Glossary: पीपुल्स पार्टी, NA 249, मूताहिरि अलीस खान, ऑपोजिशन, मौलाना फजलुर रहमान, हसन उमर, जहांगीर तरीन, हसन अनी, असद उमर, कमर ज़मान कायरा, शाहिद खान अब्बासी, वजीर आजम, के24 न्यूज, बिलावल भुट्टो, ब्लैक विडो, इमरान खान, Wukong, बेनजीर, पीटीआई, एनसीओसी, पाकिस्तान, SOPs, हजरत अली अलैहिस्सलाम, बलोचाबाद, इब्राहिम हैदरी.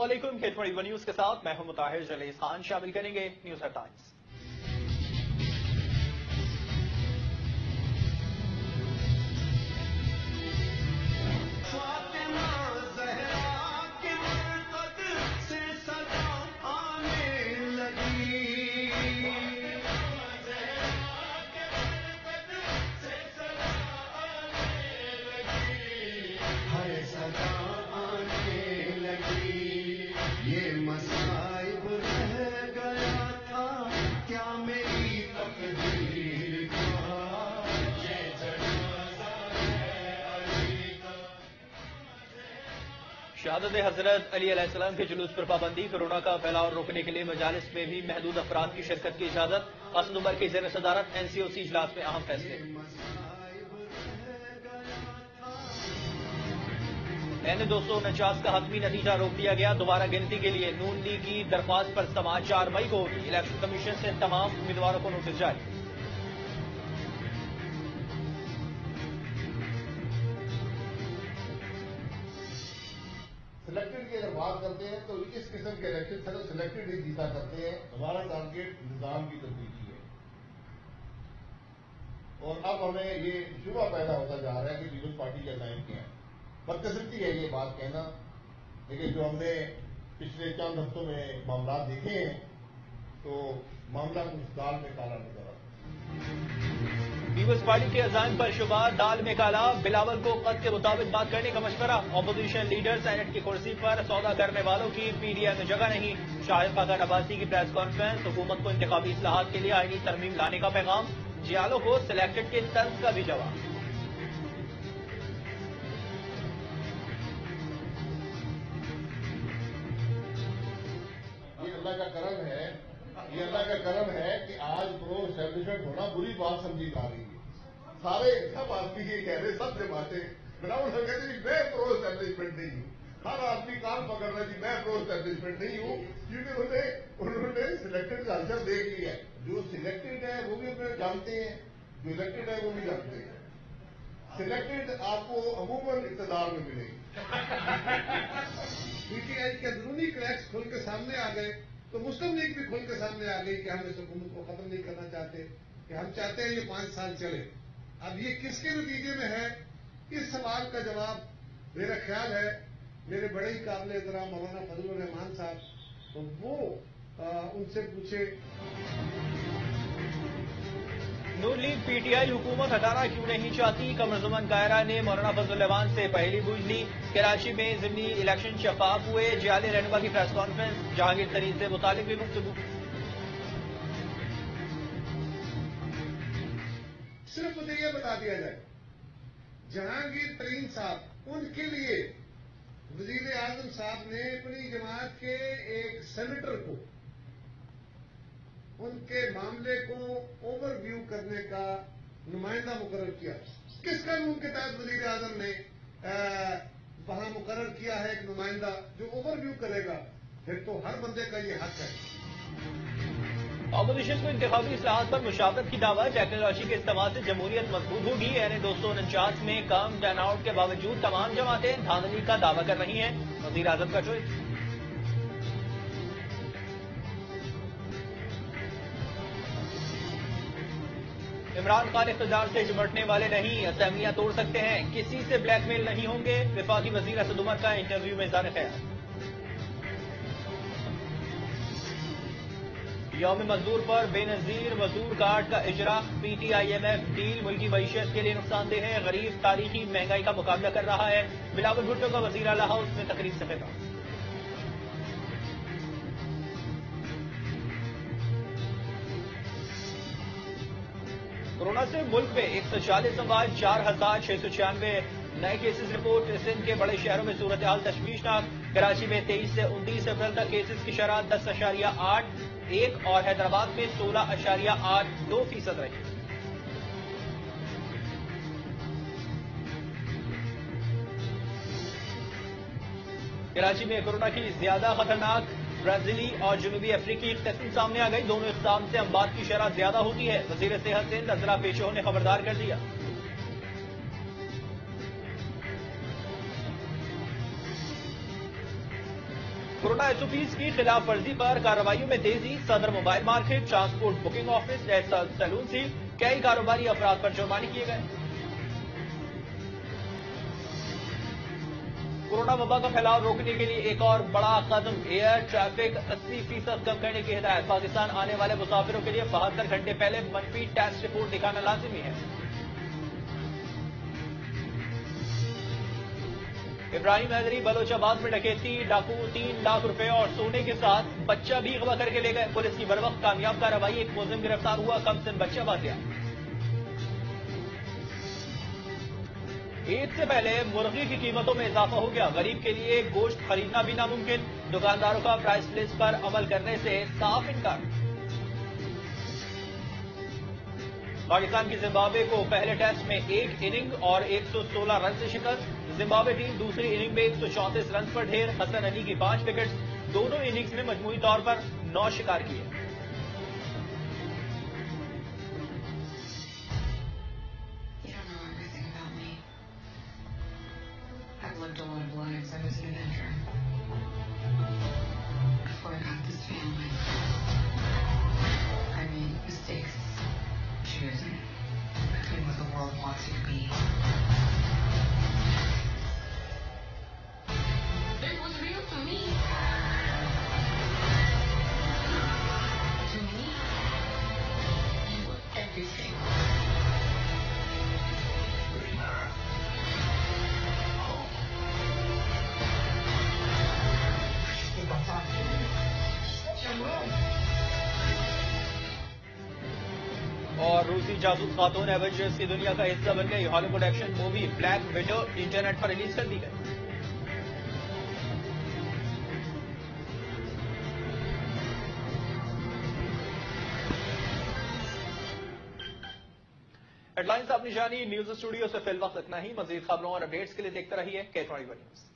अस्सलामुअलैकुम, खेतवड़ी one news के साथ मैं हूं मूताहिरि अलीस खान। शामिल करेंगे न्यूज हेडलाइंस। शहादत हजरत अली अलैहिस्सलाम के जुलूस पर पाबंदी, कोरोना का फैलाव रोकने के लिए मजालिस में भी महदूद अफराद की शिरकत की इजाजत, हसन उमर की ज़ेर सदारत एनसीओसी इजलास में अहम फैसले। NA 249 का हतमी नतीजा रोक दिया गया, दोबारा गिनती के लिए नून लीग की दरख्वास्त पर समाज 4 मई को होगी। इलेक्शन कमीशन से तमाम उम्मीदवारों को नोटिस जारी। सिलेक्टेड की अगर बात करते हैं तो इस किस्म के इलेक्शन से सिलेक्टेड ही जीता करते हैं। हमारा टारगेट निजाम की तब्दीली है और अब हमें ये शुबा पैदा होता जा रहा है कि पीपुल्स पार्टी के लाइन क्या है। बदकिस्मती है ये बात कहना, लेकिन जो हमने पिछले चंद हफ्तों में मामला देखे हैं तो मामला कुछ दाल में काला नजर आता। पीपुल्स पार्टी के अजान पर शुबा, दाल में काला। बिलावल को कद के मुताबिक बात करने का मशवरा। ऑपोजिशन लीडर सैनेट की कुर्सी पर सौदा करने वालों की पीटीआई में जगह नहीं। शाहिद खान अब्बासी की प्रेस कॉन्फ्रेंस, हुकूमत को इंतखाबी इस्लाहात के लिए आईनी तरमीम लाने का पैगाम। जियालो को सिलेक्टेड के तर्ज का भी जवाब। ये अल्लाह का करम है, ये अल्लाह का करम है कि आज प्रो एस्टैब्लिशमेंट होना बुरी बात समझी जा रही है। सारे सब आदमी ये कह रहे, सब जमाते बिलावल कहते जी मैं प्रो एस्टैब्लिशमेंट नहीं हूँ। हर आदमी कान पकड़ रहा है जी मैं प्रो एस्टैब्लिशमेंट नहीं हूँ, क्योंकि उन्होंने सिलेक्टेड का असर देख लिया। जो सिलेक्टेड है वो भी अपने जानते हैं, जो इलेक्टेड है वो भी जानते हैं। सिलेक्टेड आपको अमूमन इक़्तिदार में मिलेगी। पीटीआई के अंदरूनी क्रैक्स खुल के सामने आ गए तो मुस्लिम लीग भी खुल के सामने आ गई कि हम इस हुकूमत को खत्म नहीं करना चाहते, कि हम चाहते हैं ये 5 साल चले। अब ये किसके नतीजे में है, इस सवाल का जवाब मेरा ख्याल है मेरे बड़े ही काबिल एहतराम मौलाना फजलुर रहमान साहब, तो वो उनसे पूछे। नून लीग पीटीआई हुकूमत हटाना क्यों नहीं चाहती, कमर ज़मान कायरा ने मौलाना फजलुर रहमान से पहली बूझ ली। कराची में जिमनी इलेक्शन शफाफ हुए, जियाले रहनुमा की प्रेस कॉन्फ्रेंस, जहांगीर तरीन से मुतालिक भी गुफ्तगू। सिर्फ मुझे ये बता दिया जाए, जहांगीर तरीन साहब, उनके लिए वजीर आजम साहब ने अपनी जमात के एक सेनेटर को उनके मामले को ओवरव्यू करने का नुमाइंदा मुकर्रर किया। किस कानून के तहत वजीर आजम ने वहां मुकर्रर किया है एक नुमाइंदा जो ओवरव्यू करेगा? फिर तो हर बंदे का ये हक है। ऑपोजिशन को इंतखाबी इस्लाहात पर मुशावरत की दावा, टेक्नोलॉजी के इस्तेमाल से जमहूरियत मजबूत होगी। NA 249 में काम टर्न आउट के बावजूद तमाम जमातें धांधली का दावा कर रही हैं, वजीर आजम का चॉइस। इमरान खान इख्तियार से निपटने वाले नहीं, असेंबलियां तोड़ सकते हैं, किसी से ब्लैकमेल नहीं होंगे। विफाकी वजीर असद उमर का इंटरव्यू में इजहार ख्याल। यौम मजदूर पर बेनजीर मजदूर कार्ड का इजरा, PTI-IMF डील मुल्की मईशत के लिए नुकसानदेह है। गरीब तारीखी महंगाई का मुकाबला कर रहा है। बिलावल भुट्टो का वजीर आला हाउस में तकरीर से खिताब। कोरोना से मुल्क में 140 अमवात, 4696 नए केसेस रिपोर्ट। सिंध के बड़े शहरों में सूरत हाल तशवीशनाक। कराची में 23 से 29 अप्रैल तक केसेस की शरह 10.81 और हैदराबाद में 16.82% रही। कराची में कोरोना की ज्यादा खतरनाक ब्राजीली और जनूबी अफ्रीकी तस्वीर सामने आ गई। दोनों इकसाम से अमवात की शरह ज्यादा होती है, वजीर सेहत सिंध अजला पेशों ने खबरदार कर दिया। कोरोना SOPs की खिलाफ वर्जी पर कार्रवाई में तेजी। सदर mobile market, transport booking office, salon से कई कारोबारी अफराद पर जुर्माने किए गए। कोरोना वबा का फैलाव रोकने के लिए एक और बड़ा कदम, एयर ट्रैफिक 80% कम करने की हिदायत। पाकिस्तान आने वाले मुसाफिरों के लिए 72 घंटे पहले मनफी टेस्ट रिपोर्ट दिखाना लाजिमी है। इब्राहिम हैदरी बलोचाबाद में डकैती, डाकू 3 लाख रुपए और सोने के साथ बच्चा भी अगवा करके ले गए। पुलिस की बरवक्त कामयाब कार्रवाई, एक मुलजिम गिरफ्तार हुआ, कम सिन बच्चा बांध लिया। ईद से पहले मुर्गी की कीमतों में इजाफा हो गया, गरीब के लिए गोश्त खरीदना भी नामुमकिन। दुकानदारों का प्राइस लिस्ट पर अमल करने से साफ इनकार। पाकिस्तान की जिम्बाब्वे को पहले टेस्ट में 1 इनिंग और 116 रन से शिकस्त। जिम्बाब्वे टीम दूसरी इनिंग में 134 रन पर ढेर। हसन अनी की 5 विकेट, दोनों इनिंग्स में मजमूई तौर पर 9 शिकार किए। और रूसी जासूस खातून एवेंजर्स की दुनिया का हिस्सा बन गई। Hollywood action movie ब्लैक विडो internet पर रिलीज कर दी गई। हेडलाइंस अपनी जानी न्यूज स्टूडियो से फिलहाल तक नहीं। मजीद खबरों और अपडेट्स के लिए देखते रहिए के24 न्यूज।